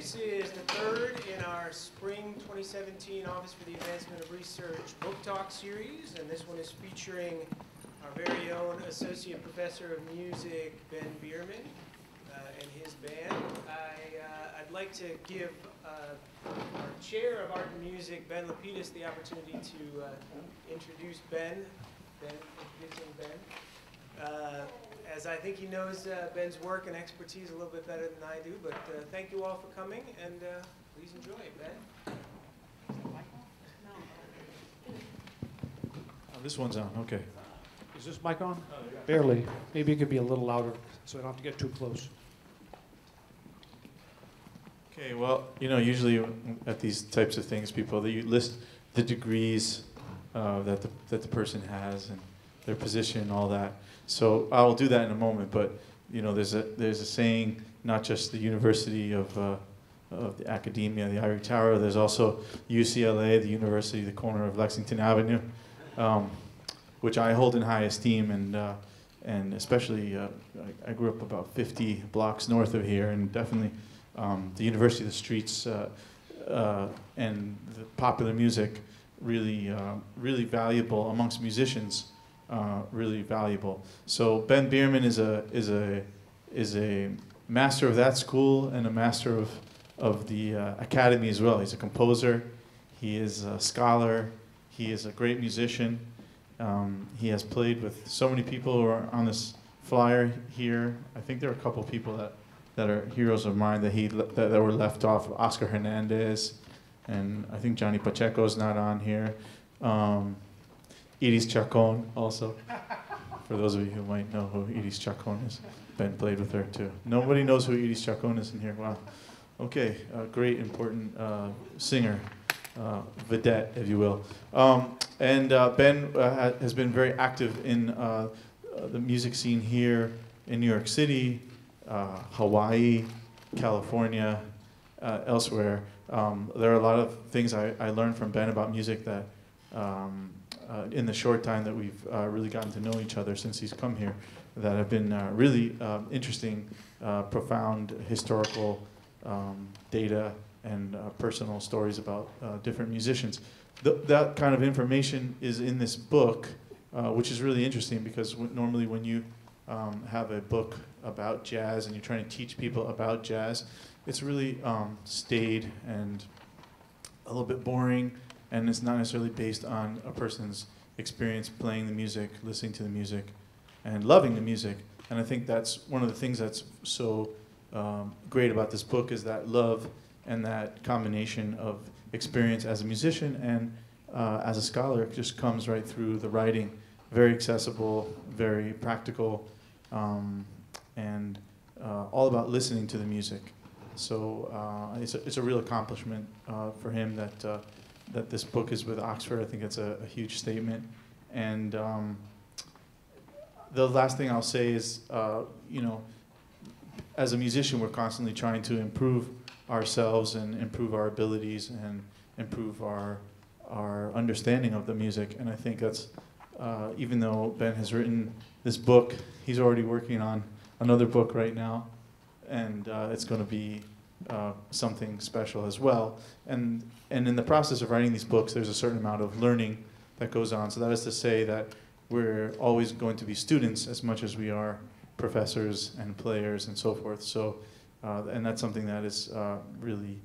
This is the third in our Spring 2017 Office for the Advancement of Research Book Talk series, and this one is featuring our very own Associate Professor of Music, Ben Bierman, and his band. I'd like to give our Chair of Art and Music, Ben Lapidus, the opportunity to introduce Ben. As I think he knows Ben's work and expertise a little bit better than I do, but thank you all for coming, and please enjoy it, Ben. Is that Michael? No. Oh, this one's on, okay. Is this mic on? Oh, yeah. Barely. Maybe it could be a little louder, so I don't have to get too close. Okay, well, you know, usually at these types of things, people, you list the degrees that the person has, and their position, all that. So I will do that in a moment, but you know, there's a saying, not just the University of the Academia, the Ivory Tower, there's also UCLA, the University, the corner of Lexington Avenue, which I hold in high esteem, and especially, I grew up about 50 blocks north of here, and definitely the University of the Streets and the popular music, really, really valuable amongst musicians. Really valuable. So Ben Bierman is a master of that school and a master of the academy as well. He's a composer, he is a scholar, he is a great musician. He has played with so many people who are on this flyer here. I think there are a couple people that are heroes of mine that were left off. Oscar Hernandez, and I think Johnny Pacheco is not on here. Iris Chacon also, for those of you who might know who Iris Chacon is. Ben played with her too. Nobody knows who Iris Chacon is in here, wow. Okay, a great, important singer, vedette, if you will. Ben has been very active in the music scene here in New York City, Hawaii, California, elsewhere. There are a lot of things I learned from Ben about music that in the short time that we've really gotten to know each other since he's come here, that have been really interesting, profound historical data and personal stories about different musicians. That kind of information is in this book, which is really interesting because normally when you have a book about jazz and you're trying to teach people about jazz, it's really staid and a little bit boring. And it's not necessarily based on a person's experience playing the music, listening to the music, and loving the music. And I think that's one of the things that's so great about this book is that love and that combination of experience as a musician and as a scholar just comes right through the writing. Very accessible, very practical, and all about listening to the music. So it's a real accomplishment for him that this book is with Oxford. I think it's a huge statement. And the last thing I'll say is, you know, as a musician, we're constantly trying to improve ourselves and improve our abilities and improve our understanding of the music. And I think that's, even though Ben has written this book, he's already working on another book right now. And it's gonna be something special as well. And in the process of writing these books, there's a certain amount of learning that goes on. So that is to say that we're always going to be students as much as we are professors and players and so forth. So, and that's something that is really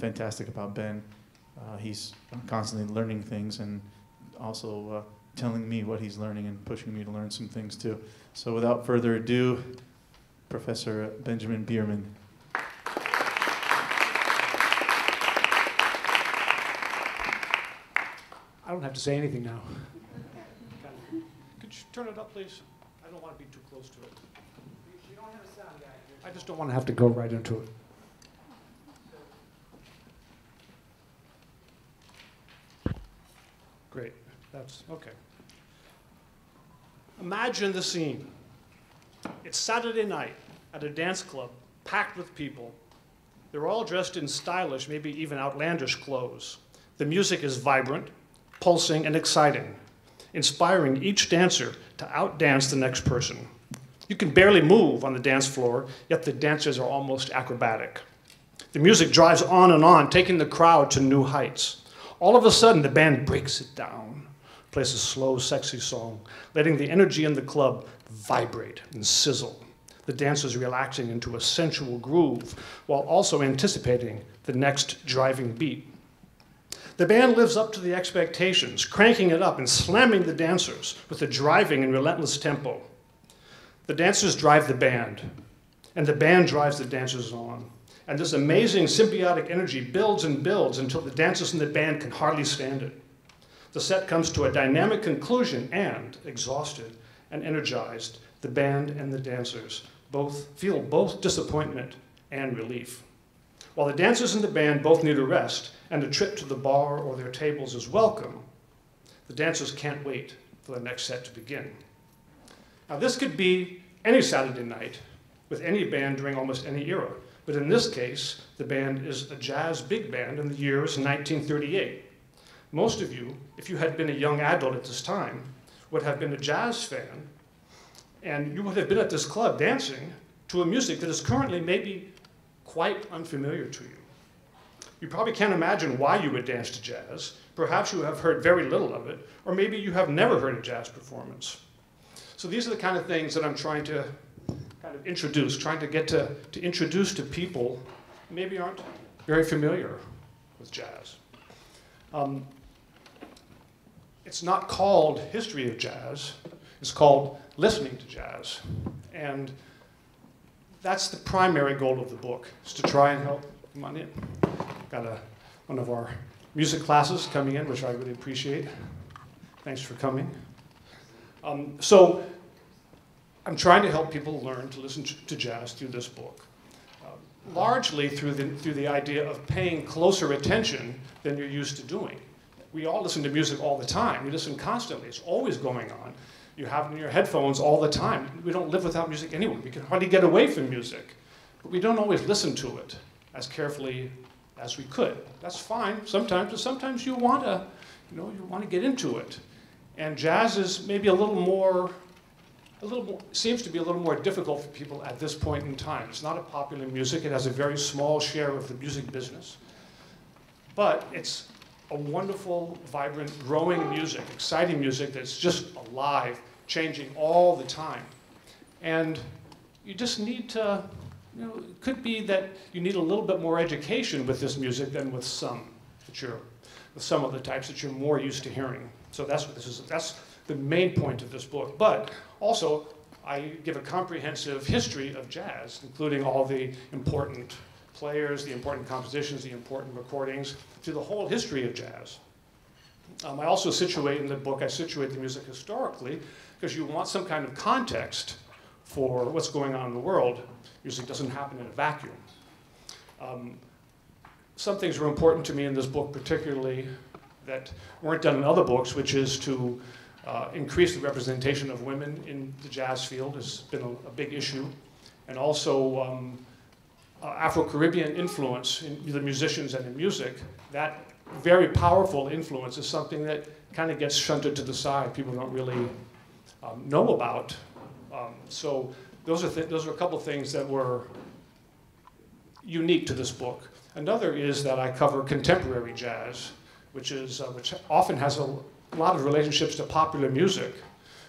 fantastic about Ben. He's constantly learning things and also telling me what he's learning and pushing me to learn some things too. So without further ado, Professor Benjamin Bierman. I don't have to say anything now. Could you turn it up, please? I don't want to be too close to it. We don't have a sound guy here. I just don't want to have to go right into it. Great. That's okay. Imagine the scene. It's Saturday night at a dance club packed with people. They're all dressed in stylish, maybe even outlandish clothes. The music is vibrant, pulsing and exciting, inspiring each dancer to outdance the next person. You can barely move on the dance floor, yet the dancers are almost acrobatic. The music drives on, taking the crowd to new heights. All of a sudden, the band breaks it down, plays a slow, sexy song, letting the energy in the club vibrate and sizzle. The dancers relaxing into a sensual groove while also anticipating the next driving beat. The band lives up to the expectations, cranking it up and slamming the dancers with a driving and relentless tempo. The dancers drive the band, and the band drives the dancers on. And this amazing symbiotic energy builds and builds until the dancers and the band can hardly stand it. The set comes to a dynamic conclusion, and exhausted and energized, the band and the dancers both feel disappointment and relief. While the dancers and the band both need a rest, and a trip to the bar or their tables is welcome, the dancers can't wait for the next set to begin. Now, this could be any Saturday night with any band during almost any era, but in this case, the band is a jazz big band in the year 1938. Most of you, if you had been a young adult at this time, would have been a jazz fan, and you would have been at this club dancing to a music that is currently maybe quite unfamiliar to you. You probably can't imagine why you would dance to jazz. Perhaps you have heard very little of it, or maybe you have never heard a jazz performance. So these are the kind of things that I'm trying to kind of introduce, trying to introduce to people who maybe aren't very familiar with jazz. It's not called History of Jazz. It's called Listening to Jazz. And that's the primary goal of the book, is to try and help. Come on in. Got one of our music classes coming in, which I really appreciate. Thanks for coming. So I'm trying to help people learn to listen to jazz through this book, largely through the idea of paying closer attention than you're used to doing. We all listen to music all the time. We listen constantly. It's always going on. You have it in your headphones all the time. We don't live without music anyway. We can hardly get away from music. But we don't always listen to it as carefully as we could. That's fine sometimes, but sometimes you want to, you want to get into it. And jazz is maybe seems to be a little more difficult for people at this point in time. It's not a popular music. It has a very small share of the music business. But it's a wonderful, vibrant, growing music, exciting music that's just alive, changing all the time. And you just need to, it could be that you need a little bit more education with this music than with some of the types that you're more used to hearing. So that's what this is. That's the main point of this book. But also, I give a comprehensive history of jazz, including all the important players, the important compositions, the important recordings, through the whole history of jazz. I also situate in the book, I situate the music historically, because you want some kind of context for what's going on in the world. Music doesn't happen in a vacuum. Some things were important to me in this book, particularly that weren't done in other books, which is to increase the representation of women in the jazz field has been a big issue, and also Afro-Caribbean influence in the musicians and in music. That very powerful influence is something that kind of gets shunted to the side. People don't really know about. So those are a couple of things that were unique to this book. Another is that I cover contemporary jazz, which often has a lot of relationships to popular music,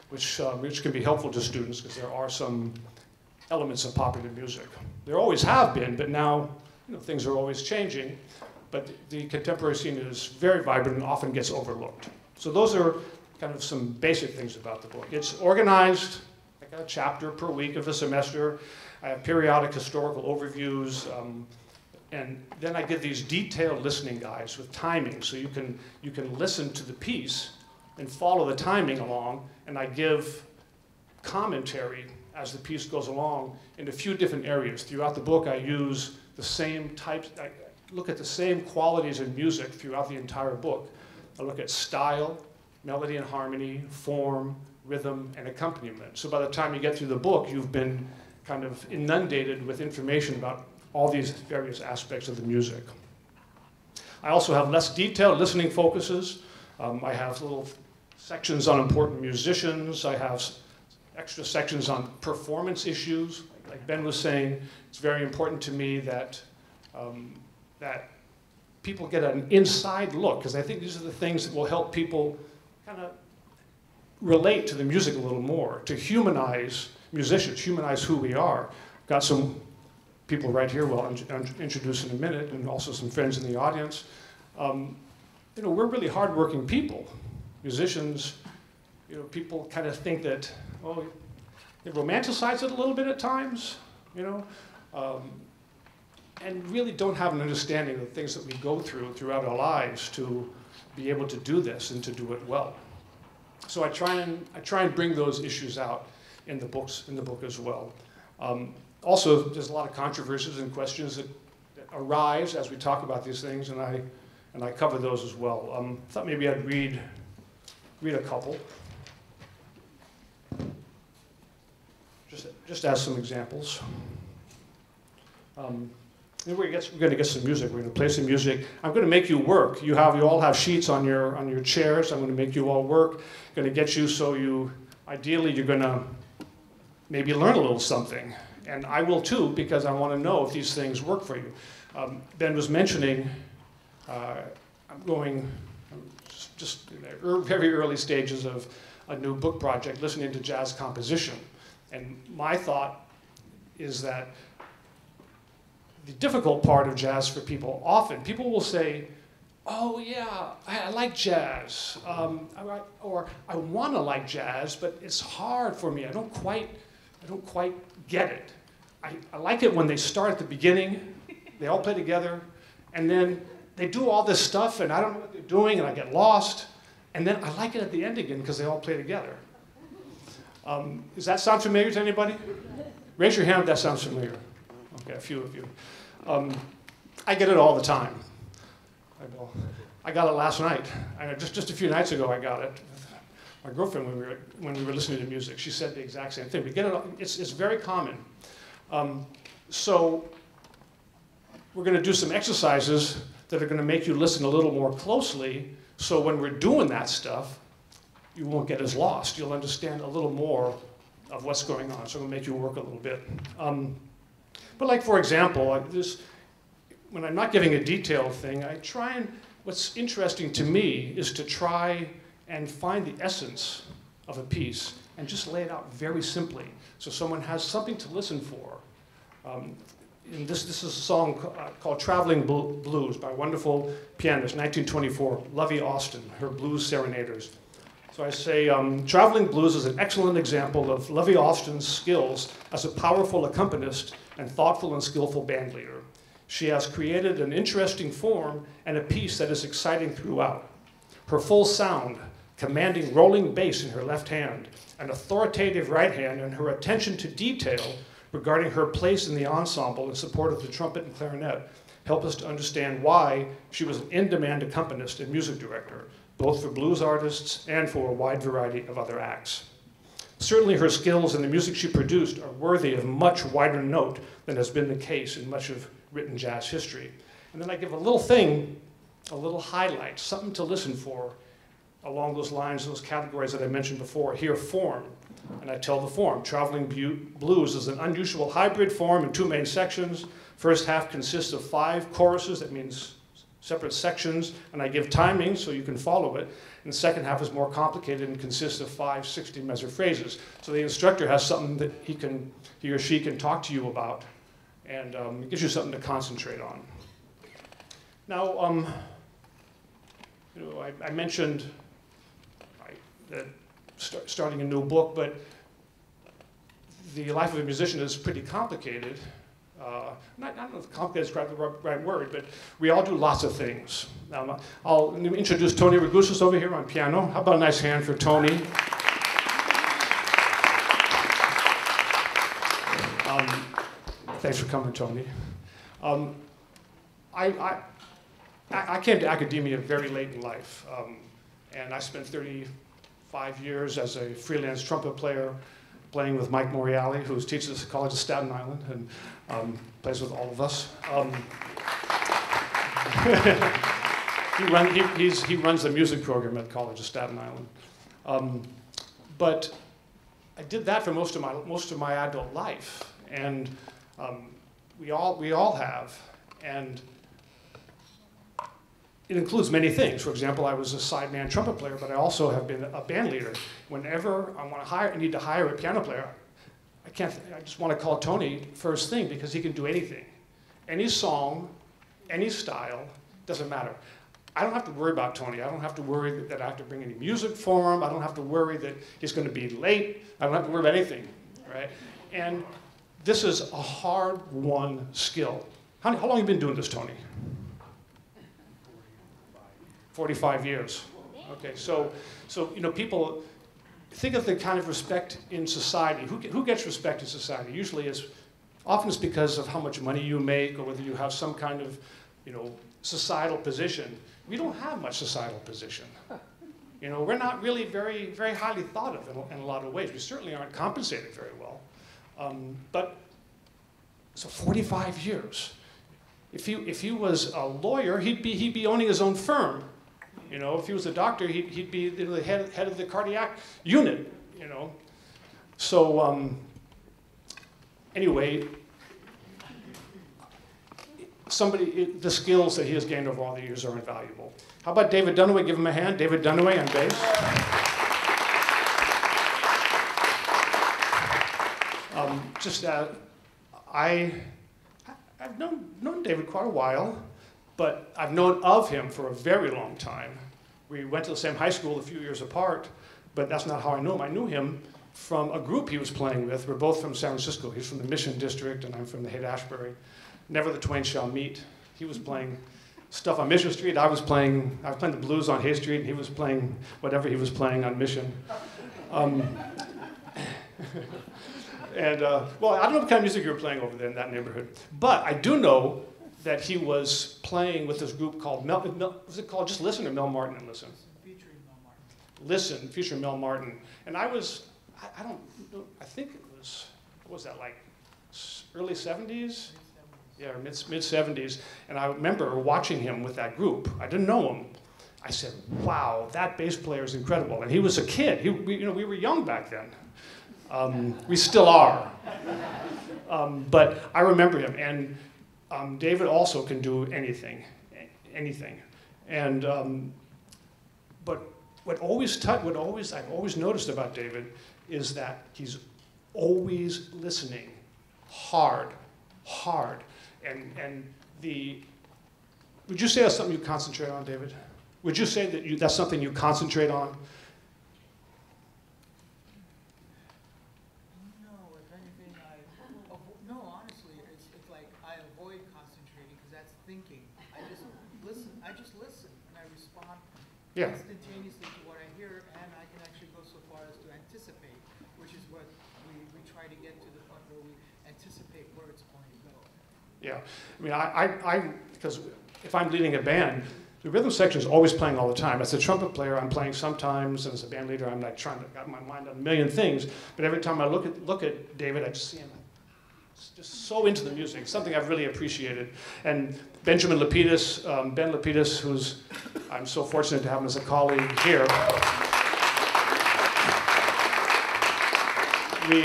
which can be helpful to students because there are some elements of popular music. There always have been, but now things are always changing. But the contemporary scene is very vibrant and often gets overlooked. So those are kind of some basic things about the book. It's organized like a chapter per week of the semester. I have periodic historical overviews, and then I give these detailed listening guides with timing, so you can listen to the piece and follow the timing along. And I give commentary as the piece goes along in a few different areas. Throughout the book, I use the same types, I look at the same qualities in music throughout the entire book. I look at style, melody and harmony, form, rhythm, and accompaniment. So by the time you get through the book, you've been kind of inundated with information about all these various aspects of the music. I also have less detailed listening focuses. I have little sections on important musicians. I have extra sections on performance issues. Like Ben was saying, it's very important to me that that people get an inside look, because I think these are the things that will help people kind of relate to the music a little more, to humanize musicians, humanize who we are. Got some people right here we'll introduce in a minute, and also some friends in the audience. You know, we're really hardworking people. Musicians, you know, people kind of think that, oh, they romanticize it a little bit at times, you know, and really don't have an understanding of the things that we go through throughout our lives to be able to do this and to do it well. So I try and bring those issues out in the books, in the book as well. Also, there's a lot of controversies and questions that arise as we talk about these things, and I cover those as well. Thought maybe I'd read a couple, just as some examples. We're going to get some music. We're going to play some music. I'm going to make you work. You all have sheets on your chairs. I'm going to make you all work. I'm going to get you so you, ideally, you're going to maybe learn a little something. And I will too, because I want to know if these things work for you. Ben was mentioning, I'm just in the very early stages of a new book project, Listening to Jazz Composition. And my thought is that the difficult part of jazz for people, often people will say, oh yeah, I like jazz, or I want to like jazz, but it's hard for me. I don't quite get it. I like it when they start at the beginning, they all play together, and then they do all this stuff, and I don't know what they're doing, and I get lost, and then I like it at the end again because they all play together. Does that sound familiar to anybody? Raise your hand if that sounds familiar. Okay, a few of you. I get it all the time. I got it last night. Just a few nights ago, I got it. My girlfriend, when we were listening to music, she said the exact same thing. We get it all. It's very common. So we're going to do some exercises that are going to make you listen a little more closely. So when we're doing that stuff, you won't get as lost. You'll understand a little more of what's going on. So it'll make you work a little bit. But like, for example, when I'm not giving a detailed thing, what's interesting to me is to try and find the essence of a piece and just lay it out very simply so someone has something to listen for. And this is a song called Traveling Blues by a wonderful pianist, 1924, Lovie Austin, her blues serenaders. So I say, Traveling Blues is an excellent example of Lovie Austin's skills as a powerful accompanist and thoughtful and skillful bandleader. She has created an interesting form and a piece that is exciting throughout. Her full sound, commanding rolling bass in her left hand, an authoritative right hand, and her attention to detail regarding her place in the ensemble in support of the trumpet and clarinet help us to understand why she was an in-demand accompanist and music director, both for blues artists and for a wide variety of other acts. Certainly her skills and the music she produced are worthy of much wider note than has been the case in much of written jazz history. And then I give a little thing, a little highlight, something to listen for along those lines, those categories that I mentioned before. Here, form, and I tell the form. Traveling Blues is an unusual hybrid form in two main sections. First half consists of 5 choruses, that means separate sections, and I give timing so you can follow it. And the second half is more complicated and consists of 5 16-measure phrases. So the instructor has something that he or she can talk to you about, and it gives you something to concentrate on. Now, you know, I mentioned that starting a new book, but the life of a musician is pretty complicated. I don't know if complicated is the right word, but we all do lots of things. I'll introduce Tony Regusis over here on piano. How about a nice hand for Tony? Thanks for coming, Tony. I came to academia very late in life, and I spent 35 years as a freelance trumpet player, playing with Mike Morielli, who teaches at the College of Staten Island and plays with all of us. He runs the music program at the College of Staten Island. But I did that for most of my adult life, and we all have. And it includes many things. For example, I was a sideman trumpet player, but I also have been a band leader. Whenever I want to need to hire a piano player, I just want to call Tony first thing, because he can do anything. Any song, any style, doesn't matter. I don't have to worry about Tony. I don't have to worry that I have to bring any music for him. I don't have to worry that he's going to be late. I don't have to worry about anything, right? And this is a hard-won skill. How long have you been doing this, Tony? 45 years. Okay, so you know, people think of the kind of respect in society. Who gets respect in society? Usually is, often it's because of how much money you make, or whether you have some kind of, you know, societal position. We don't have much societal position. You know, we're not really very, very highly thought of in a lot of ways. We certainly aren't compensated very well. But so 45 years. If he was a lawyer, he'd be owning his own firm. You know, if he was a doctor, he'd be the head of the cardiac unit. You know, so anyway. The skills that he has gained over all the years are invaluable. How about David Dunaway? Give him a hand. David Dunaway on bass. I've known David quite a while, but I've known of him for a very long time. We went to the same high school a few years apart, but that's not how I knew him. I knew him from a group he was playing with. We're both from San Francisco. He's from the Mission District, and I'm from the Haight-Ashbury. Never the Twain Shall Meet. He was playing stuff on Mission Street. I was playing the blues on Hay Street, and he was playing whatever he was playing on Mission. Well, I don't know what kind of music you were playing over there in that neighborhood, but I do know that he was playing with this group called Just Listen, or Mel Martin and Listen? Featuring Mel Martin. Listen, featuring Mel Martin. And I think it was, what was that, like early 70s? Yeah, or mid-70s, and I remember watching him with that group. I didn't know him. I said, wow, that bass player is incredible. And he was a kid. We were young back then. We still are. But I remember him. And David also can do anything. And, but I've always noticed about David is that he's always listening hard. Would you say that's something you concentrate on, David? Would you say that that's something you concentrate on? No, if anything, honestly, it's like I avoid concentrating, because that's thinking. I just listen, and I respond instantaneously to what I hear, and I can actually go so far as to anticipate, which is what we try to get to the point where we anticipate where it's going to go. Yeah, I mean, because if I'm leading a band, the rhythm section is always playing all the time. As a trumpet player, I'm playing sometimes, and as a band leader, I'm like trying to got my mind on a million things. But every time I look at David, I just see him just so into the music. Something I've really appreciated. And Ben Lapidus, who's I'm so fortunate to have him as a colleague here. We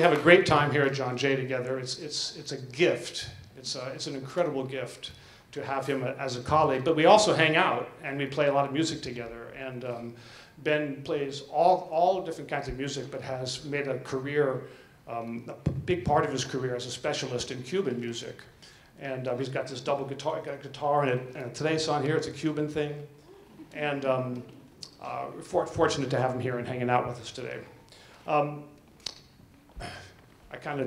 have a great time here at John Jay together. It's a gift. It's an incredible gift to have him as a colleague. But we also hang out, and we play a lot of music together. And Ben plays all different kinds of music, but has made a career, a big part of his career, as a specialist in Cuban music. And he's got this double guitar, and a Teresa here. It's a Cuban thing. And we're fortunate to have him here and hanging out with us today. I kind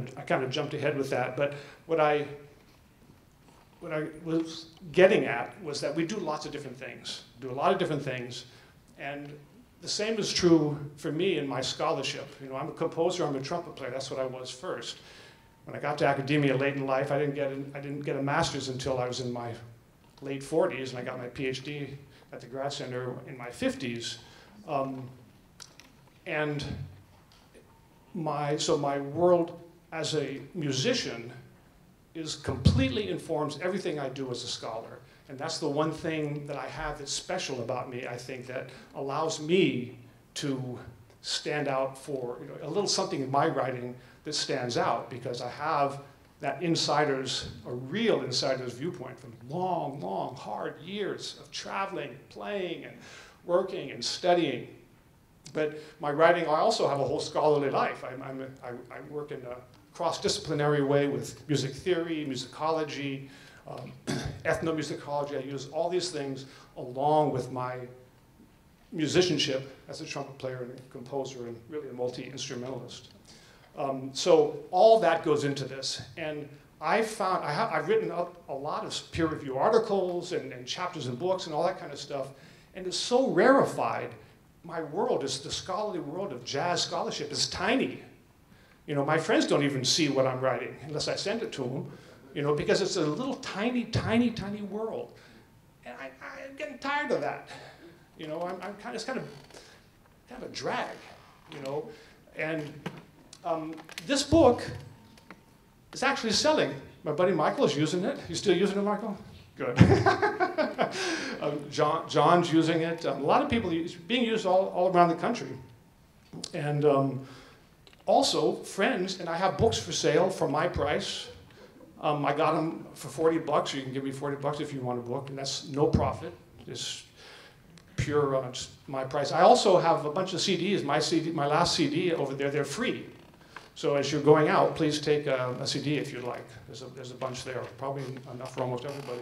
of jumped ahead with that, but what I was getting at was that we do lots of different things, and the same is true for me in my scholarship. You know, I'm a composer, I'm a trumpet player. That's what I was first. When I got to academia late in life, I didn't get a master's until I was in my late 40s, and I got my PhD at the Grad Center in my 50s, So my world as a musician completely informs everything I do as a scholar. And that's the one thing that I have that's special about me, I think, that allows me to stand out for a little something in my writing that stands out, because I have that insider's, a real insider's viewpoint from long, long, hard years of traveling, playing, and working, and studying. But my writing, I also have a whole scholarly life. I work in a cross-disciplinary way with music theory, musicology, ethnomusicology. I use all these things along with my musicianship as a trumpet player and a composer and really a multi-instrumentalist. So all that goes into this, and I've written up a lot of peer review articles and chapters in books and all that kind of stuff, and it's so rarefied. My world is the scholarly world of jazz scholarship is tiny. You know, my friends don't even see what I'm writing unless I send it to them, you know, because it's a little tiny, tiny, tiny world, and I'm getting tired of that. You know, it's kind of a drag, you know, and. This book is actually selling. My buddy Michael is using it. You still using it, Michael? Good. John's using it. A lot of people, it's being used all around the country. And also friends, and I have books for sale for my price. I got them for 40 bucks. You can give me 40 bucks if you want a book, and that's no profit. It's pure, just my price. I also have a bunch of CDs. My last CD over there, they're free. So as you're going out, please take a CD if you'd like. There's a bunch there, probably enough for almost everybody.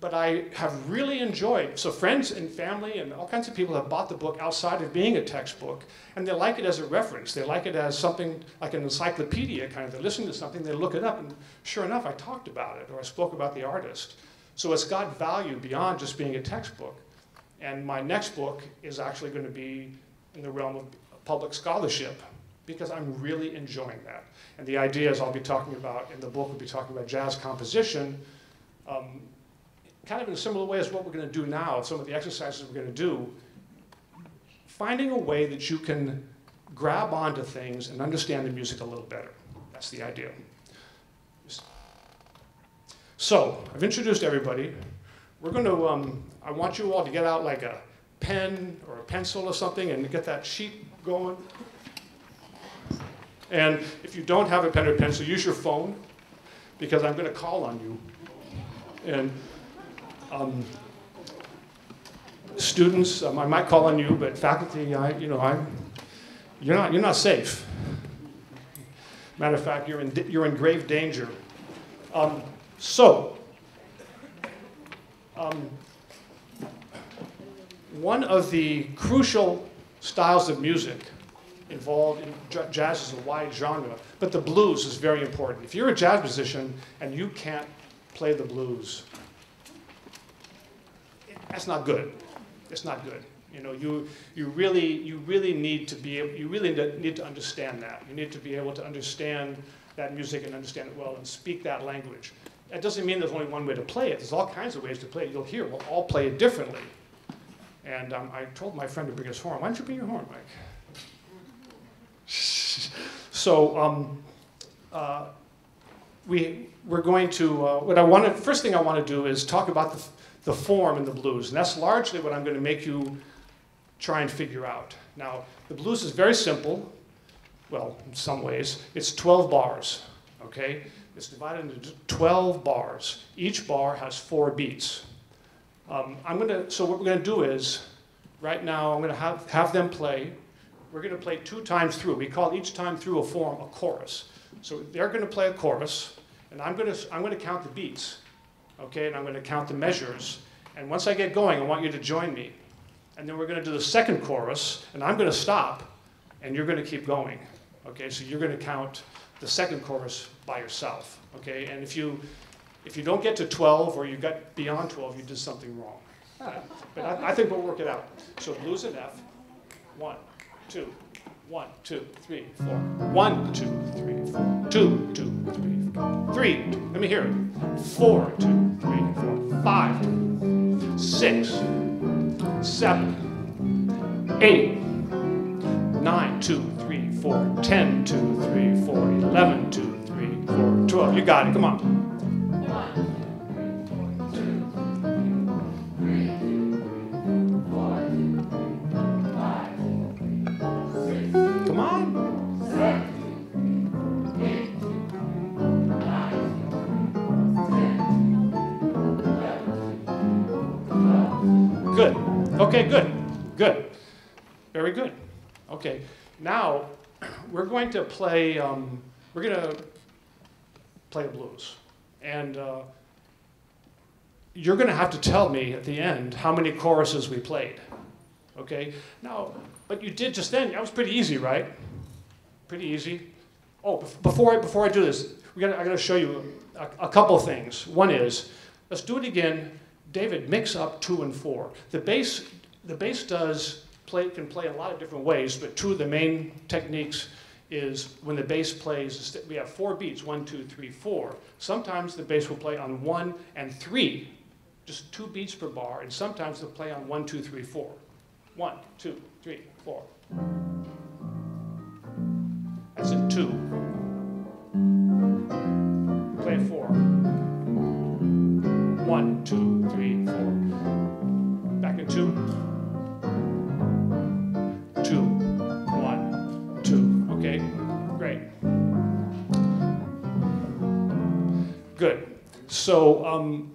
But I have really enjoyed, so friends and family and all kinds of people have bought the book outside of being a textbook, and they like it as a reference. They like it as something like an encyclopedia, kind of. They're listening to something, they look it up, and sure enough, I talked about it, or I spoke about the artist. So it's got value beyond just being a textbook. And my next book is actually going to be in the realm of public scholarship, because I'm really enjoying that. And the ideas I'll be talking about in the book will be talking about jazz composition, kind of in a similar way as what we're going to do now, some of the exercises we're going to do. Finding a way that you can grab onto things and understand the music a little better. That's the idea. So, I've introduced everybody. We're going to, I want you all to get out like a pen or a pencil or something and get that sheet going. And if you don't have a pen or pencil, use your phone, because I'm going to call on you. And students, I might call on you, but faculty, you're not safe. Matter of fact, you're in grave danger. One of the crucial styles of music involved in jazz is a wide genre, but the blues is very important. If you're a jazz musician and you can't play the blues, that's not good. It's not good. You know, you really need to understand that. You need to be able to understand that music and understand it well and speak that language. That doesn't mean there's only one way to play it. There's all kinds of ways to play it. You'll hear we'll all play it differently. And I told my friend to bring his horn. Why don't you bring your horn, Mike? So we're going to, first thing I want to do is talk about the form in the blues. And that's largely what I'm going to make you try and figure out. Now, the blues is very simple. Well, in some ways. It's 12 bars, okay? It's divided into 12 bars. Each bar has 4 beats. So what we're going to do is, right now, I'm going to have them play. We're going to play 2 times through. We call each time through a form a chorus. So they're going to play a chorus, and I'm going to count the beats, okay? And I'm going to count the measures. And once I get going, I want you to join me. And then we're going to do the second chorus, and I'm going to stop, and you're going to keep going. Okay, so you're going to count the second chorus by yourself, okay? And if you don't get to 12 or you got beyond 12, you did something wrong. But I think we'll work it out. So blues and F, 1, 2, 1, 2, 3, 4. 1, 2, 3, 4. 2, 2, 3, 4. 3, let me hear it. 4, 2, 3, 4. 5, 6, 7, 8. 9, 2, 3, 4, 10, 2, 3, 4, 11, 2, 3, 4, 12. You got it, come on. 1, 2, 3, 4, 5, 6, come on. 7, 8, Okay, good, good. Very good. Okay, now we're going to play, a blues. And you're going to have to tell me at the end how many choruses we played. Okay? Now, but you did just then. That was pretty easy, right? Pretty easy. Oh, before I do this, I'm going to show you a couple things. One is, let's do it again. David, mix up 2 and 4. The bass can play a lot of different ways, but two of the main techniques is when the bass plays, we have 4 beats, 1, 2, 3, 4. Sometimes the bass will play on 1 and 3, just 2 beats per bar, and sometimes they'll play on 1, 2, 3, 4. 1, 2, 3, 4. That's in 2. Play 4. 1, 2, 3, 4. Back in 2. 2, 1, 2. Okay, great. Good. So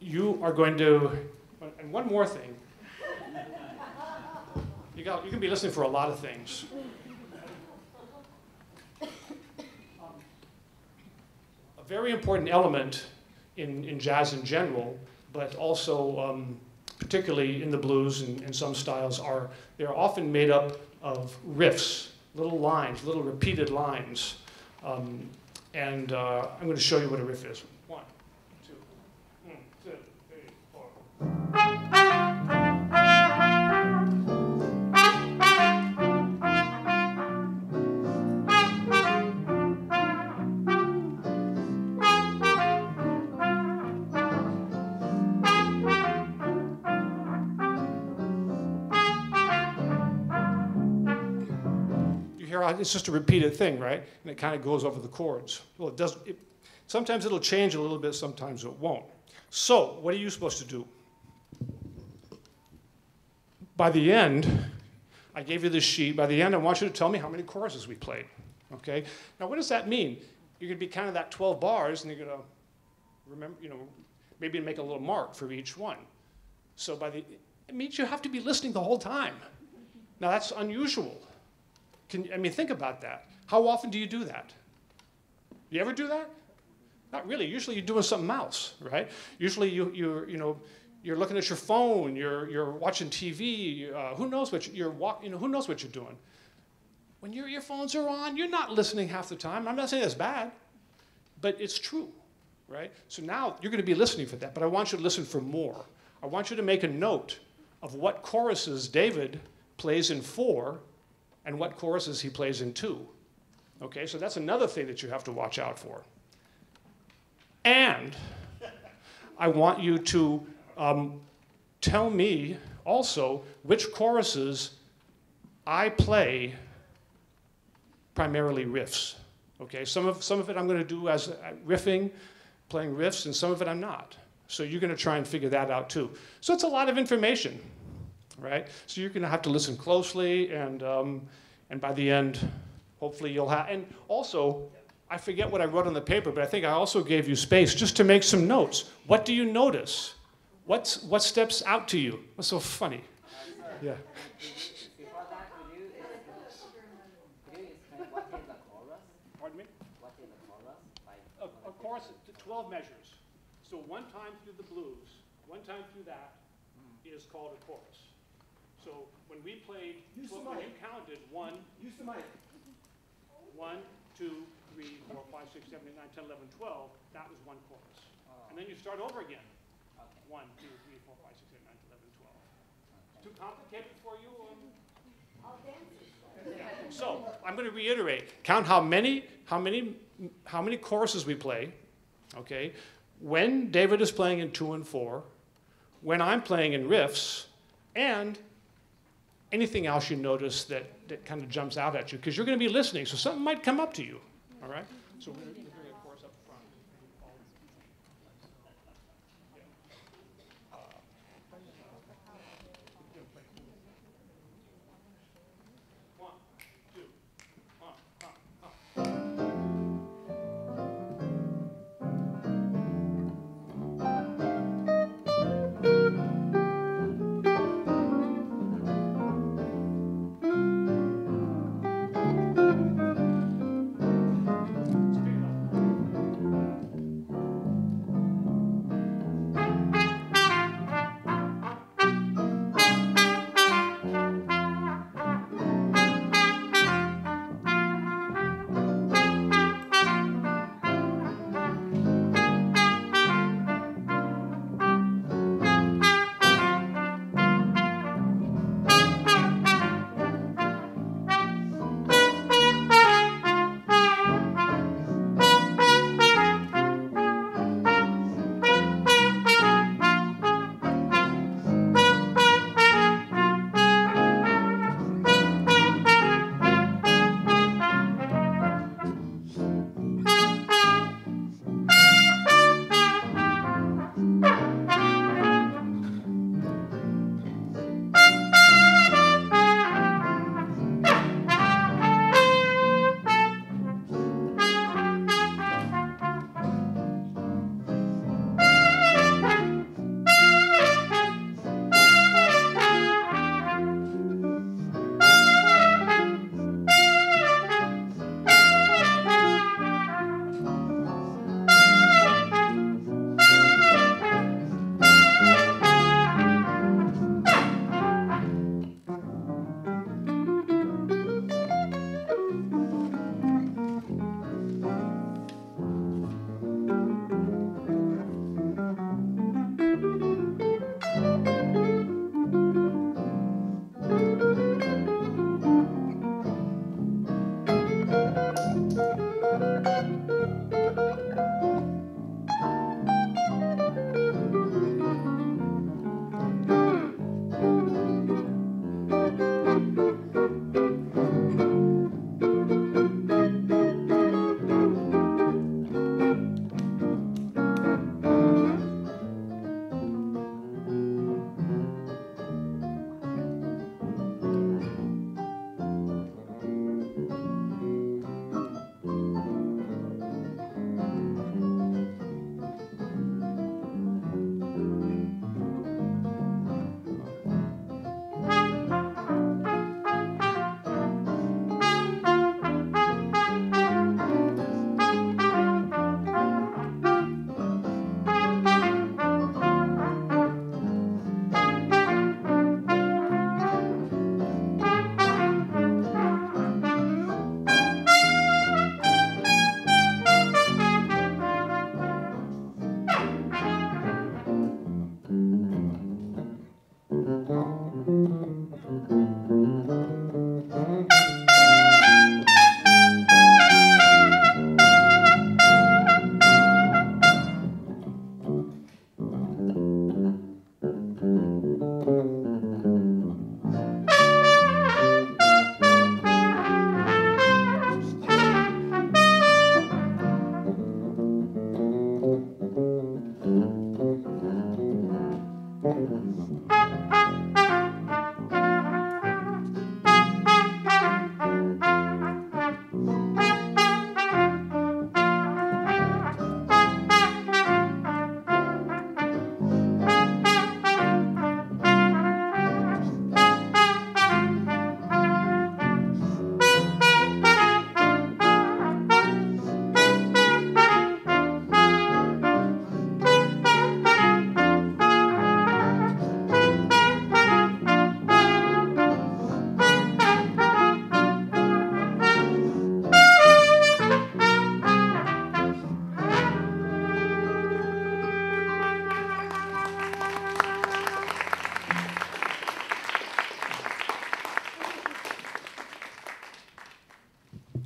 you are going to, and one more thing. You can be listening for a lot of things. A very important element in jazz in general, but also particularly in the blues and some styles, they're often made up of riffs, little lines, little repeated lines. I'm going to show you what a riff is. 1, 2, 1, 2, 3, 4. It's just a repeated thing, right? And it kind of goes over the chords. Well, it does. Sometimes it'll change a little bit. Sometimes it won't. So, what are you supposed to do? By the end, I gave you this sheet. By the end, I want you to tell me how many choruses we played. Okay. Now, what does that mean? You're going to be kind of that 12 bars, and you're going to remember. You know, maybe make a little mark for each one. So, it means you have to be listening the whole time. Now, that's unusual. Think about that. How often do you do that? You ever do that? Not really. Usually you're doing something else, right? Usually you're looking at your phone. You're watching TV. Who knows what who knows what you're doing? When your earphones are on, you're not listening half the time. I'm not saying that's bad, but it's true, right? So now you're going to be listening for that. But I want you to listen for more. I want you to make a note of what choruses David plays in 4. And what choruses he plays in 2. Okay, so that's another thing that you have to watch out for. And I want you to tell me also which choruses I play primarily riffs. Okay, some of it I'm going to do as riffing, playing riffs, and some of it I'm not. So you're going to try and figure that out too. So it's a lot of information. Right? So you're going to have to listen closely, and by the end, hopefully you'll have. And also, I forget what I wrote on the paper, but I think I also gave you space just to make some notes. What do you notice? What steps out to you? What's so funny? Yeah. Pardon me? What's in the chorus? Of course, 12 measures. So one time through the blues, one time through that is called a chorus. So when we played, when you counted 1, 2, 3, 4, 5, 6, 7, 8, 9, 10, 11, 12, that was one chorus. And then you start over again. Okay. 1, 2, 3, 4, 5, 6, 7, 8, 9, 10, 11, 12. Okay. Too complicated for you? I'll dance. Yeah. So I'm going to reiterate. Count how many choruses we play, okay? When David is playing in 2 and 4, when I'm playing in riffs, and anything else you notice that kind of jumps out at you, because you're going to be listening, so something might come up to you, all right? So we're going to hear a chorus up front.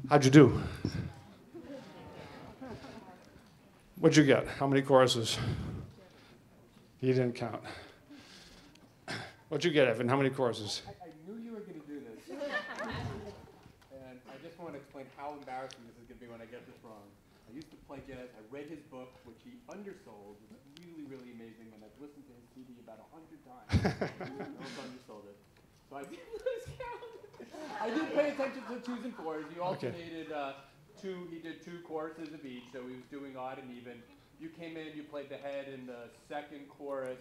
How'd you do? What'd you get? How many choruses? He didn't count. What'd you get, Evan? How many choruses? I knew you were going to do this. And I just want to explain how embarrassing this is going to be when I get this wrong. I used to play jazz. I read his book, which he undersold. It's really, really amazing. And I've listened to his CD about 100 times. And he undersold it. So I did lose count. I did pay attention to twos and fours. You alternated two. He did two choruses of each, so he was doing odd and even. You came in, you played the head in the second chorus,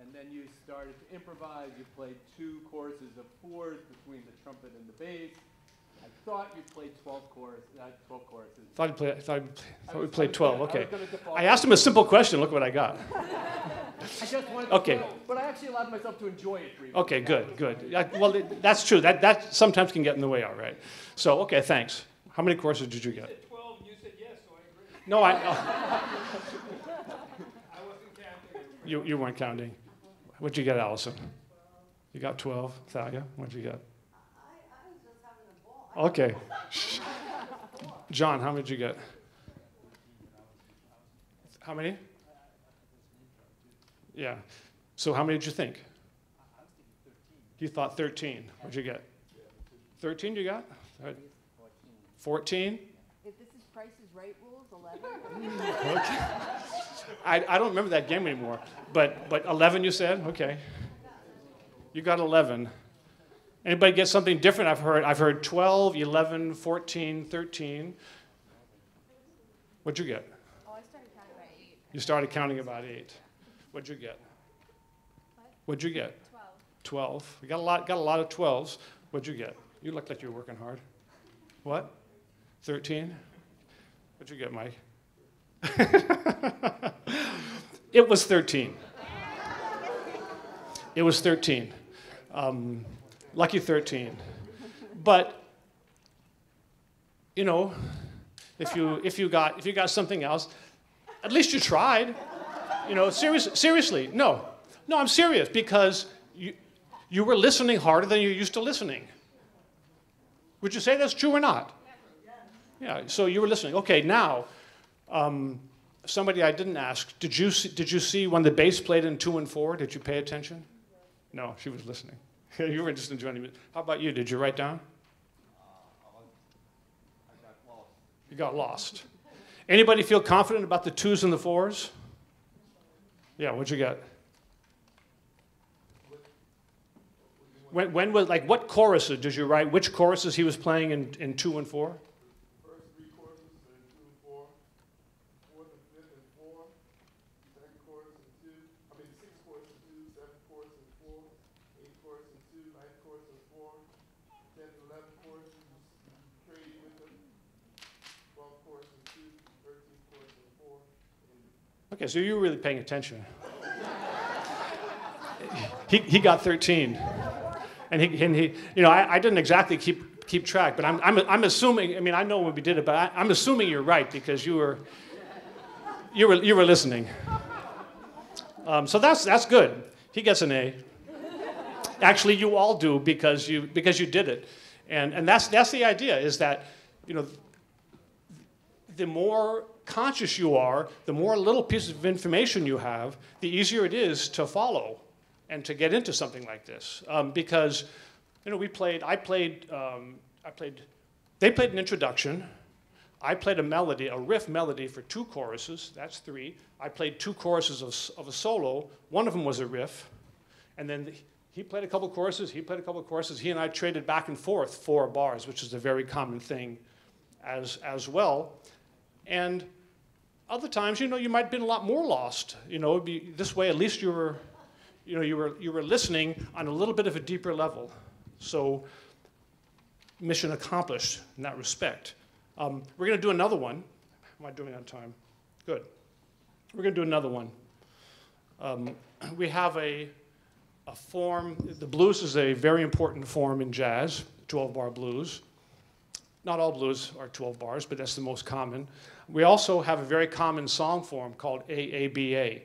and then you started to improvise. You played two choruses of fours between the trumpet and the bass. I thought you played 12 choruses. I thought we played 12. Okay. I asked him a simple question. Look what I got. I just wanted to play, but I actually allowed myself to enjoy it briefly. Okay, good. Well, that's true. That sometimes can get in the way, all right. So, okay, thanks. How many choruses did you get? You said 12. You said yes, so I agree. No, I wasn't counting. You weren't counting. What'd you get, Allison? You got 12. Thalia, what'd you get? Okay. John, how many did you get? How many? Yeah. So how many did you think? I was thinking 13. You thought 13. What did you get? 13 you got? 14? If this is Price is Right rules, 11. Okay. I don't remember that game anymore. But 11 you said? Okay. You got 11. Anybody get something different? I've heard 12, 11, 14, 13. What'd you get? Oh, I started counting about 8. You started counting about 8. What'd you get? What? What'd you get? 12. We got a lot of 12s. What'd you get? You looked like you were working hard. What? 13? What'd you get, Mike? It was 13. It was 13. Lucky 13. But you know, if you got something else, at least you tried. You know, seriously. No, I'm serious, because you were listening harder than you're used to listening. Would you say that's true or not? Yeah. So you were listening. Okay. Now, somebody I didn't ask. Did you see when the bass played in 2 and 4? Did you pay attention? No, she was listening. You were just enjoying it. How about you? Did you write down? I got lost. You got lost. Anybody feel confident about the 2s and the 4s? Yeah, what'd you get? When was, like, what choruses did you write? Which choruses he was playing in 2 and 4? First 3 choruses in 2 and 4. Fourth and 5th and 4. Second chorus in 2. I mean, 6th chorus in 2. 7th chorus in 4. 8th chorus in 2, 9th chorus in 4, 10th and 11th chorus, trade with them, 12th chorus in 2, 13th chorus in 4. Okay, so you were really paying attention. he got 13, and he you know, I didn't exactly keep track, but I'm assuming. I mean, I know when we did it, but I'm assuming you're right, because you were listening. So that's good. He gets an A. Actually, you all do, because you did it, and that's the idea, is that, you know, the more conscious you are, the more little pieces of information you have, the easier it is to follow, and to get into something like this, because, you know, they played an introduction, I played a riff melody for 2 choruses, that's 3. I played 2 choruses of a solo. One of them was a riff, and then he played a couple choruses, he played a couple choruses, he and I traded back and forth 4 bars, which is a very common thing as well. And other times, you know, you might have been a lot more lost. You know, it'd be this way, at least you were listening on a little bit of a deeper level. So, mission accomplished in that respect. We're gonna do another one. Am I doing it on time? Good. We're gonna do another one. We have a form. The blues is a very important form in jazz, 12-bar blues. Not all blues are 12 bars, but that's the most common. We also have a very common song form called AABA.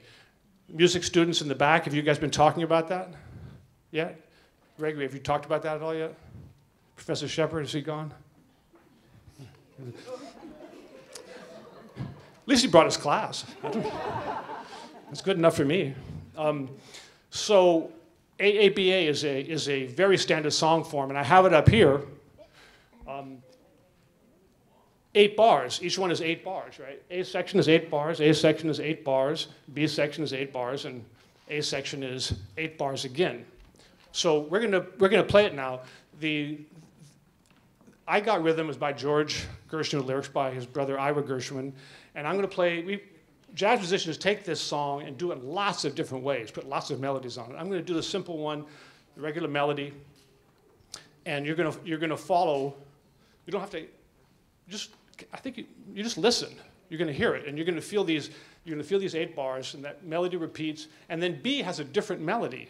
Music students in the back, have you guys been talking about that yet? Gregory, have you talked about that at all yet? Professor Shepherd, is he gone? At least he brought his class. That's good enough for me. So AABA is a very standard song form, and I have it up here. 8 bars. Each one is 8 bars, right? A section is 8 bars, A section is 8 bars, B section is 8 bars, and A section is 8 bars again. So we're gonna play it now. The I Got Rhythm is by George Gershwin, lyrics by his brother Ira Gershwin, and I'm gonna play. Jazz musicians take this song and do it lots of different ways, put lots of melodies on it. I'm going to do the simple one, the regular melody, and you're going to follow. You don't have to just. I think you just listen. You're going to hear it, and you're going to feel these. You're going to feel these 8 bars, and that melody repeats. And then B has a different melody,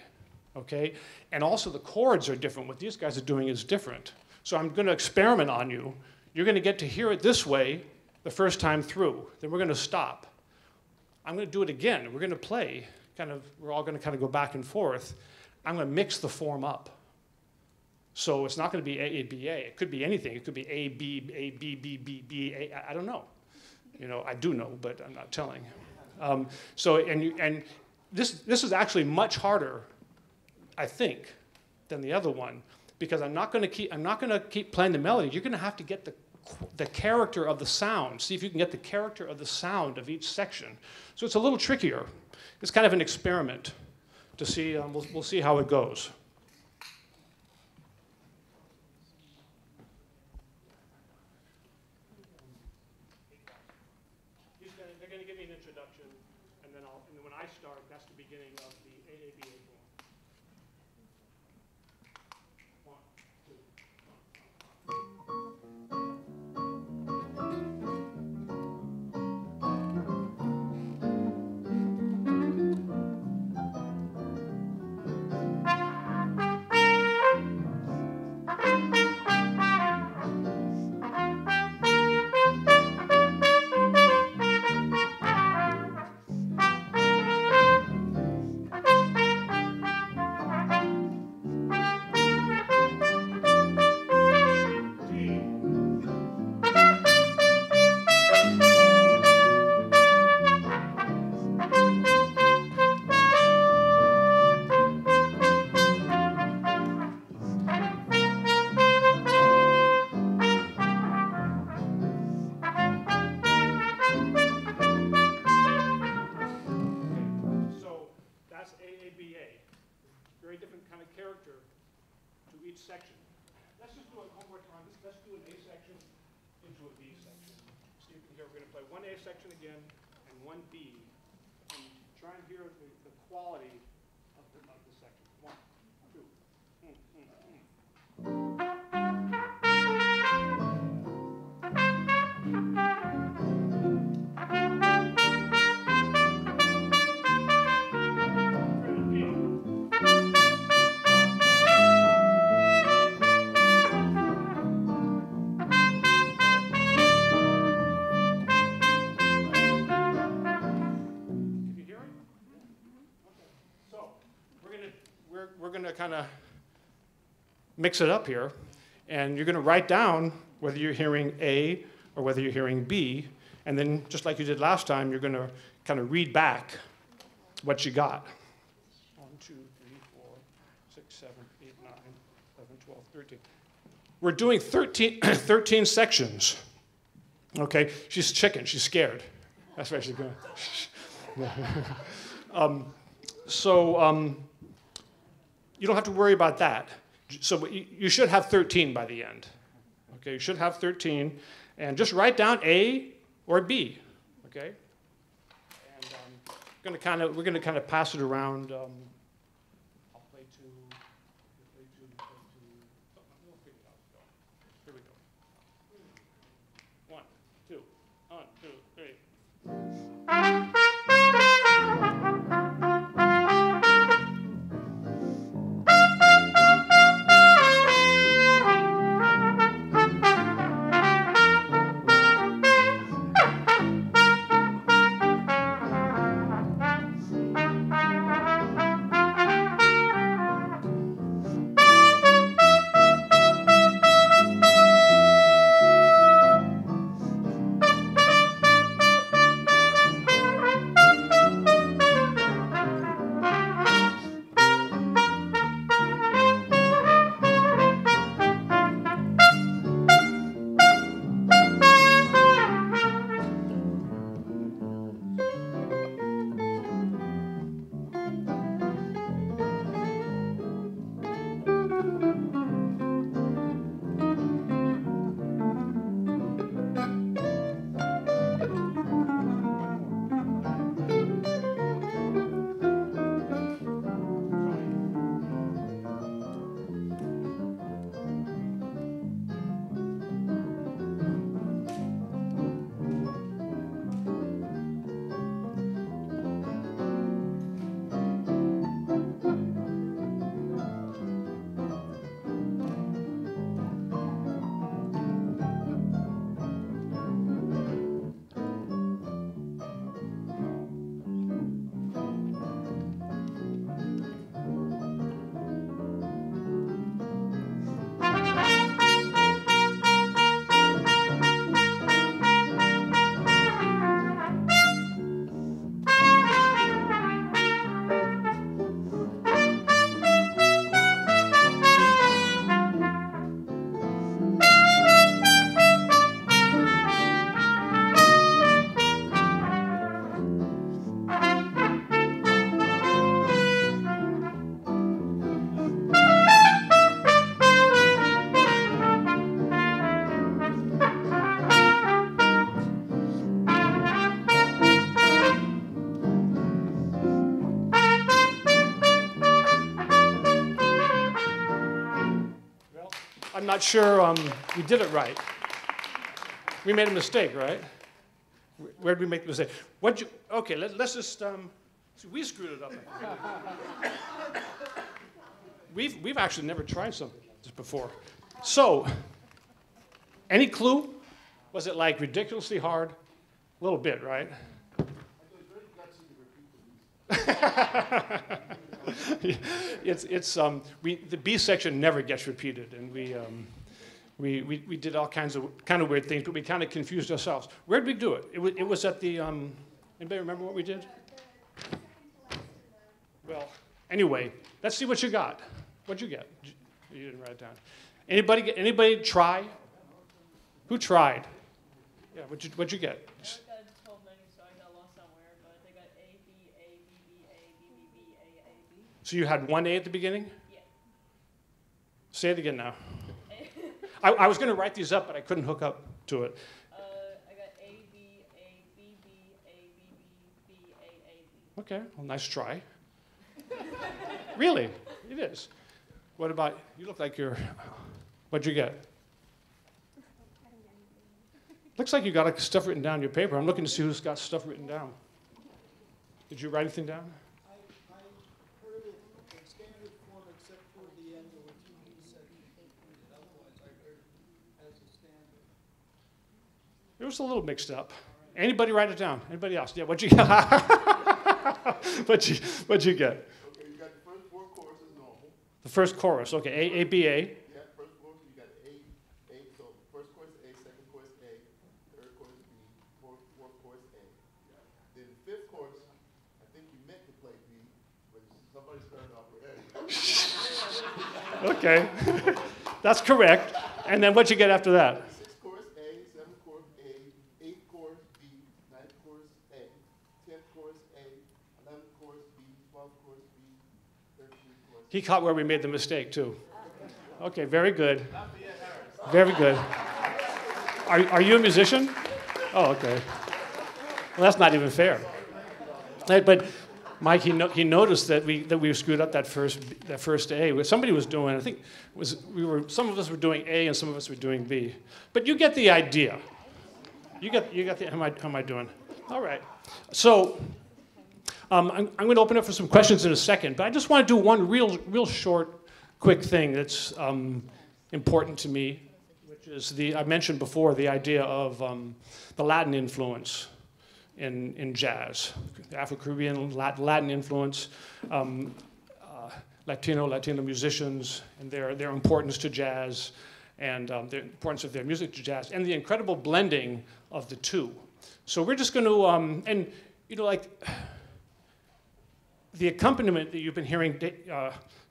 okay? And also the chords are different. What these guys are doing is different. So I'm going to experiment on you. You're going to get to hear it this way the first time through. Then we're going to stop. I'm going to do it again. We're going to play. We're all going to kind of go back and forth. I'm going to mix the form up. So it's not going to be AABA. It could be anything. It could be A, B, A, B, B, B, B, A. I don't know. You know, I do know, but I'm not telling. This is actually much harder, I think, than the other one, because I'm not going to keep playing the melody. You're going to have to get the character of the sound. See if you can get the character of the sound of each section. So it's a little trickier. It's kind of an experiment to see. We'll see how it goes. They're going to give me an introduction, and then when I start, that's the beginning of the AABA form. Kind of mix it up here, and you're going to write down whether you're hearing A or whether you're hearing B, and then just like you did last time, you're going to kind of read back what you got. 1, 2, 3, 4, 6, 7, 8, 9, 11, 12, 13. We're doing 13 sections. Okay, she's chicken, she's scared. That's where she's going. You don't have to worry about that. So you should have 13 by the end. Okay, you should have 13. And just write down A or B. Okay? And we're gonna kind of pass it around. I'll play two. We'll figure it out. Here we go. 1, 2, 1, 2, 3. Not sure we did it right. We made a mistake, right? Where did we make the mistake? Okay, let's just, see, we screwed it up. We've actually never tried something like this before. So, any clue? Was it like ridiculously hard? A little bit, right? The B section never gets repeated, and we did all kinds of weird things, but we kind of confused ourselves. Where did we do it? It was at the anybody remember what we did? Well, anyway, let's see what you got. What'd you get? You didn't write it down. Anybody try? Who tried? Yeah, what'd you get? So you had one A at the beginning? Yeah. Say it again now. I was going to write these up, but I couldn't hook up to it. I got A, B, A, B, B, A, B, B, B, A, A, B. Okay, well, nice try. Really, it is. What about, you look like you're, what'd you get? Looks like you got stuff written down in your paper. I'm looking to see who's got stuff written down. Did you write anything down? It was a little mixed up. Anybody write it down? Anybody else? Yeah, what'd you get? What'd you get? Okay, you got the first four choruses normal. The first chorus, okay. A, B, A. Yeah, first chorus, you got A, A. So first chorus, A, second chorus, A, third chorus, B, fourth chorus, A. Then the fifth chorus, I think you meant to play B, but somebody started off with A. Okay, that's correct. And then what'd you get after that? He caught where we made the mistake, too. Okay, very good. Very good. Are you a musician? Oh, okay. Well, that's not even fair. But Mike, he noticed that we screwed up that first A. Somebody was doing, I think, some of us were doing A and some of us were doing B. But you get the idea. You got the, how am I doing? All right. So. I'm going to open up for some questions in a second, but I just want to do one real short, quick thing that's important to me, which is I mentioned before the idea of the Latin influence in jazz, the Afro-Caribbean Latin influence, Latino musicians and their importance to jazz and the importance of their music to jazz and the incredible blending of the two. So we're just going to and you know like. The accompaniment that you've been hearing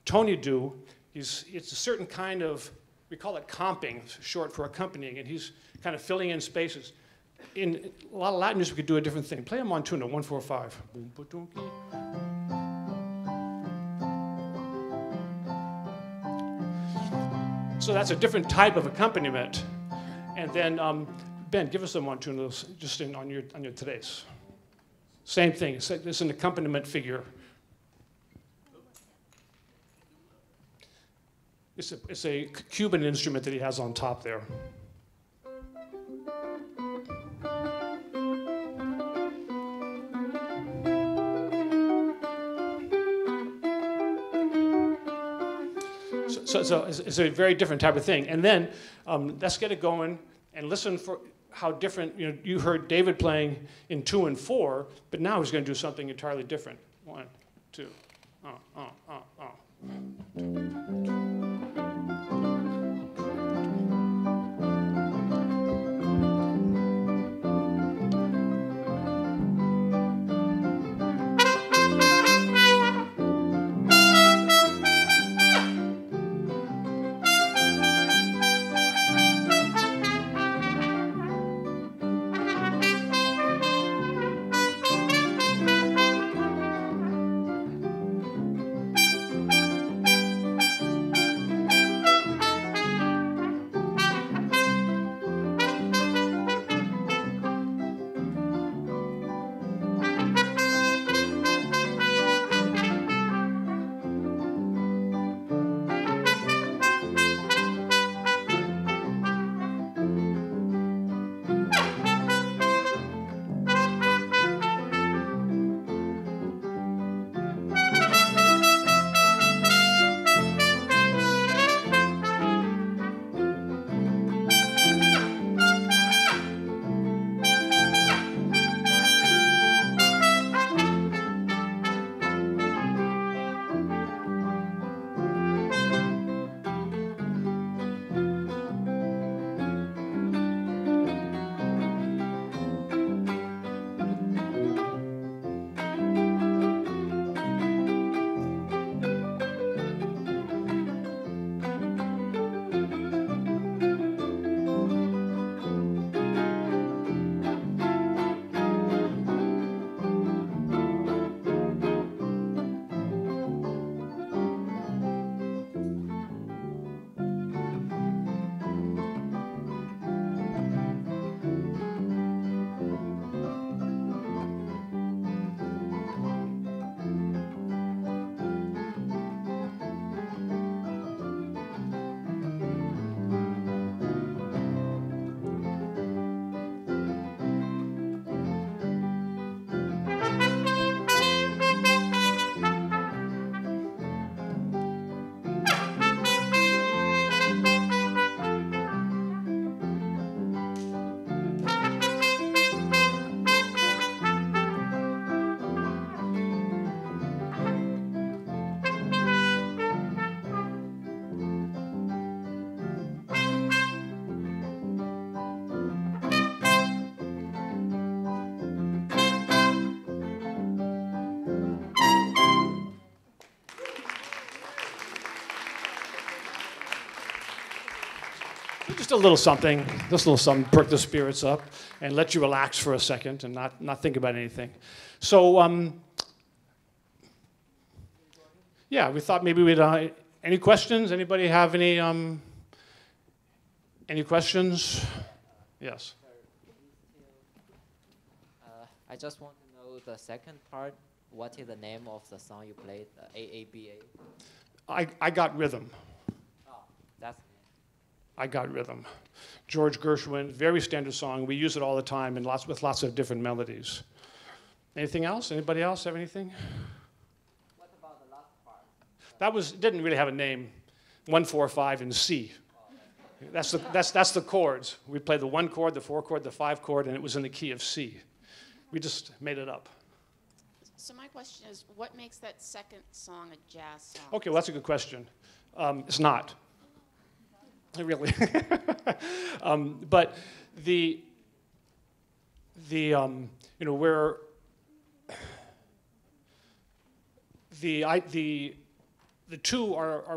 Tony do, it's a certain kind of, we call it comping, short for accompanying, and he's kind of filling in spaces. In a lot of Latin music, we could do a different thing. Play a montuno, 1-4-5. So that's a different type of accompaniment. And then, Ben, give us a montuno just on your tres. Same thing, it's an accompaniment figure. It's a Cuban instrument that he has on top there. So it's a very different type of thing. And then let's get it going and listen for how different, you know, you heard David playing in 2 and 4, but now he's going to do something entirely different. 1, 2, Just a little something, just a little something, perk the spirits up and let you relax for a second and not think about anything. So, yeah, we thought maybe we'd, any questions? Anybody have any questions? Yes. I just want to know the second part. What is the name of the song you played, AABA? I Got Rhythm. Oh, that's it. I Got Rhythm. George Gershwin, very standard song. We use it all the time and with lots of different melodies. Anything else? Anybody else have anything? What about the last part? Didn't really have a name. 1, 4, 5, and C. That's the chords. We played the 1 chord, the 4 chord, the 5 chord, and it was in the key of C. We just made it up. So my question is, what makes that second song a jazz song? Okay, well, that's a good question. It's not. Really. But the two are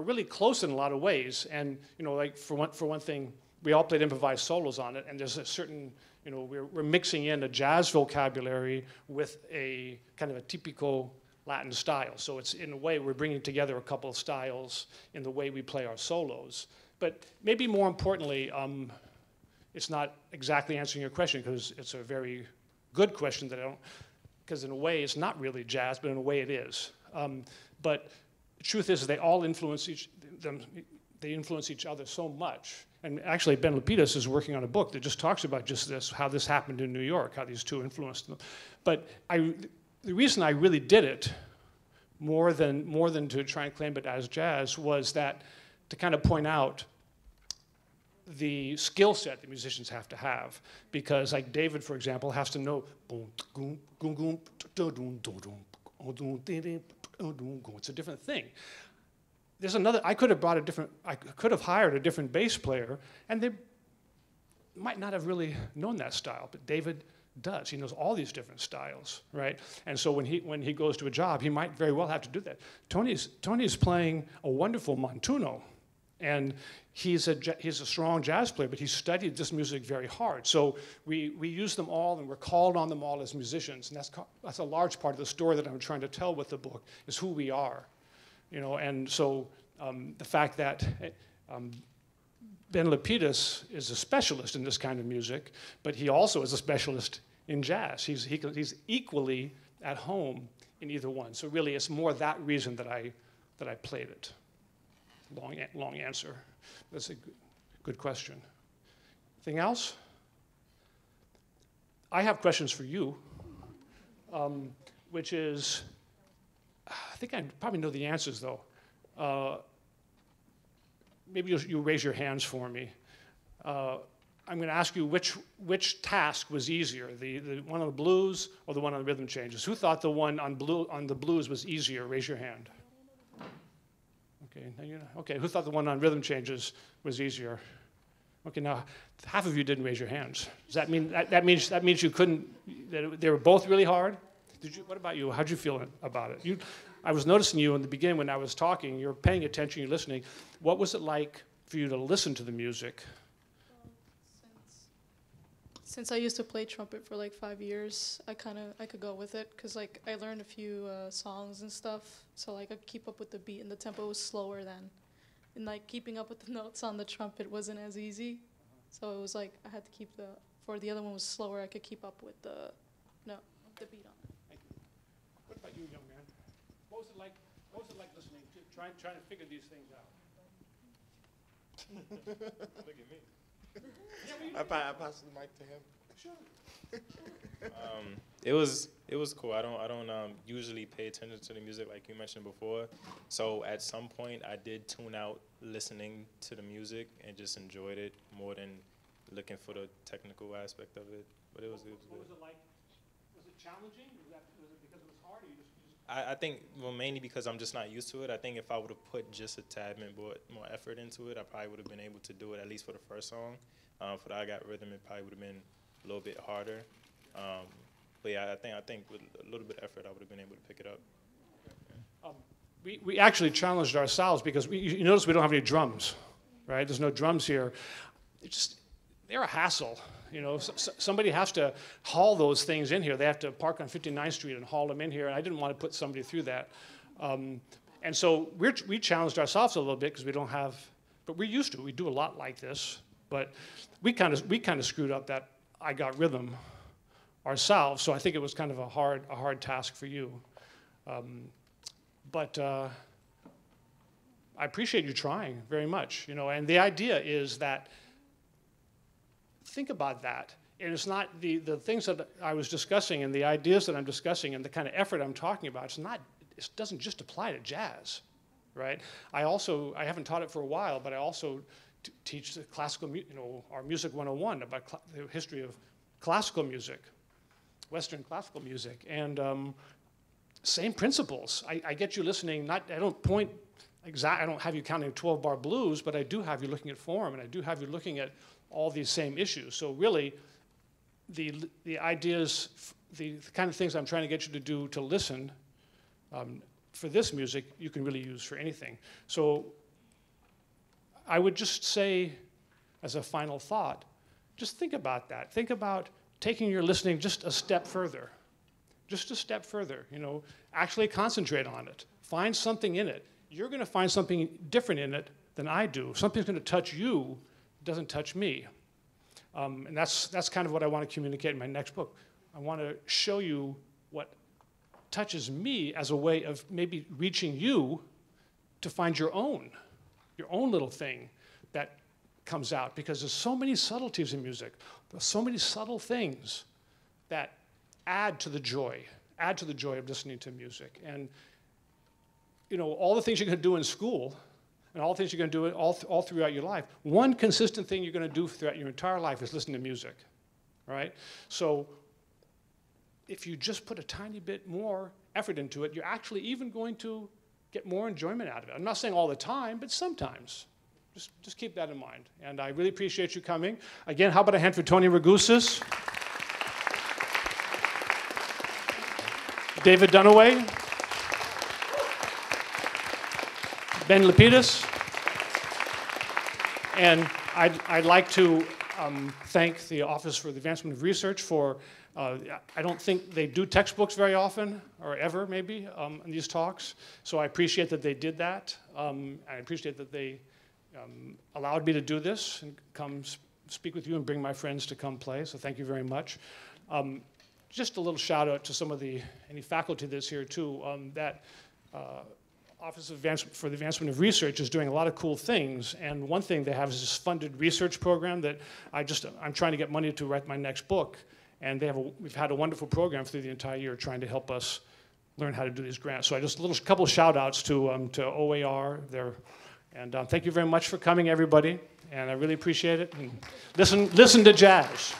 really close in a lot of ways, and like for one thing, we all played improvised solos on it, and there's a certain we're mixing in a jazz vocabulary with a kind of a typical Latin style. So it's, in a way, we're bringing together a couple of styles in the way we play our solos. But maybe more importantly, it's not exactly answering your question, because it's a very good question that I don't, because in a way it's not really jazz, but in a way it is. But the truth is they all influence each other so much. And actually, Ben Lapidus is working on a book that just talks about just this, how this happened in New York, how these two influenced them. But the reason I really did it, more than to try and claim it as jazz, was that to kind of point out the skill set that musicians have to have. Because like David, for example, has to know, it's a different thing. There's another, I could have hired a different bass player, and they might not have really known that style, but David does. He knows all these different styles, right? And so when he goes to a job, he might very well have to do that. Tony's playing a wonderful Montuno, and he's a strong jazz player, but he studied this music very hard. So we use them all, and we're called on them all as musicians, and that's a large part of the story that I'm trying to tell with the book, is who we are. And so the fact that Ben Lapidus is a specialist in this kind of music, but he also is a specialist in jazz. He's equally at home in either one. So really, it's more that reason that I played it. Long answer. That's a good question. Anything else? I have questions for you, which is. I think I probably know the answers, though. Maybe you'll raise your hands for me. I'm going to ask you which task was easier, the one on the blues or the one on the rhythm changes. Who thought the one on the blues was easier? Raise your hand. Okay. Okay. Who thought the one on rhythm changes was easier? Okay. Now, half of you didn't raise your hands. Does that mean that means you couldn't? They were both really hard. What about you? How'd you feel about it? I was noticing you in the beginning when I was talking. You're paying attention. You're listening. What was it like for you to listen to the music? Since I used to play trumpet for like 5 years, I could go with it because like I learned a few songs and stuff, so like I could keep up with the beat and the tempo was slower then, and like keeping up with the notes on the trumpet wasn't as easy, so it was like I had to keep the other one was slower. I could keep up with the beat on it. What about you, young man? What was it like listening to trying to figure these things out? Look at me. Yeah, I pass the mic to him. Sure. It was cool. I don't usually pay attention to the music like you mentioned before. So at some point I did tune out listening to the music and just enjoyed it more than looking for the technical aspect of it. But it was good. What was it like? Was it challenging? I think, well, mainly because I'm just not used to it. I think if I would have put just a tad bit more effort into it, I probably would have been able to do it, at least for the first song. For the I Got Rhythm, it probably would have been a little bit harder. But yeah, I think with a little bit of effort, I would have been able to pick it up. Yeah. We actually challenged ourselves because you notice we don't have any drums, right? There's no drums here. they're a hassle. You know, somebody has to haul those things in here. They have to park on 59th Street and haul them in here, and I didn't want to put somebody through that. And so we challenged ourselves a little bit because we don't have, but we're used to it. We do a lot like this, but we kind of screwed up that I Got Rhythm ourselves. So I think it was kind of a hard task for you. But I appreciate you trying very much, you know, and the idea is that, think about that, and it's not the things that I was discussing and the ideas that I'm discussing and the kind of effort I'm talking about, it doesn't just apply to jazz, right? I haven't taught it for a while, but I also teach the classical, you know, our Music 101 about the history of classical music, Western classical music, and same principles. I get you listening, I don't have you counting 12-bar blues, but I do have you looking at form, and I do have you looking at all these same issues. So really, the ideas, the kind of things I'm trying to get you to do to listen for this music, you can really use for anything. So I would just say, as a final thought, just think about that. Think about taking your listening just a step further. Just a step further, you know, actually concentrate on it. Find something in it. You're going to find something different in it than I do. Something's going to touch you, doesn't touch me. And that's kind of what I want to communicate in my next book. I want to show you what touches me as a way of maybe reaching you to find your own little thing that comes out, because there's so many subtleties in music. There's so many subtle things that add to the joy of listening to music. And you know, all the things you're going to do in school, and all the things you're going to do all throughout your life, one consistent thing you're going to do throughout your entire life is listen to music, right? So if you just put a tiny bit more effort into it, you're actually even going to get more enjoyment out of it. I'm not saying all the time, but sometimes. Just keep that in mind. And I really appreciate you coming. Again, how about a hand for Tony Regusis? David Dunaway. Ben Lapidus, and I'd like to thank the Office for the Advancement of Research for, I don't think they do textbooks very often, or ever maybe, in these talks, so I appreciate that they did that. I appreciate that they allowed me to do this and come speak with you and bring my friends to come play, so thank you very much. Just a little shout out to some of any faculty that's here too, Office for the Advancement of Research is doing a lot of cool things, and one thing they have is this funded research program that I'm trying to get money to write my next book, and we've had a wonderful program through the entire year trying to help us learn how to do these grants. So I just a couple shout outs to OAR there, and thank you very much for coming, everybody, and I really appreciate it. And listen to jazz.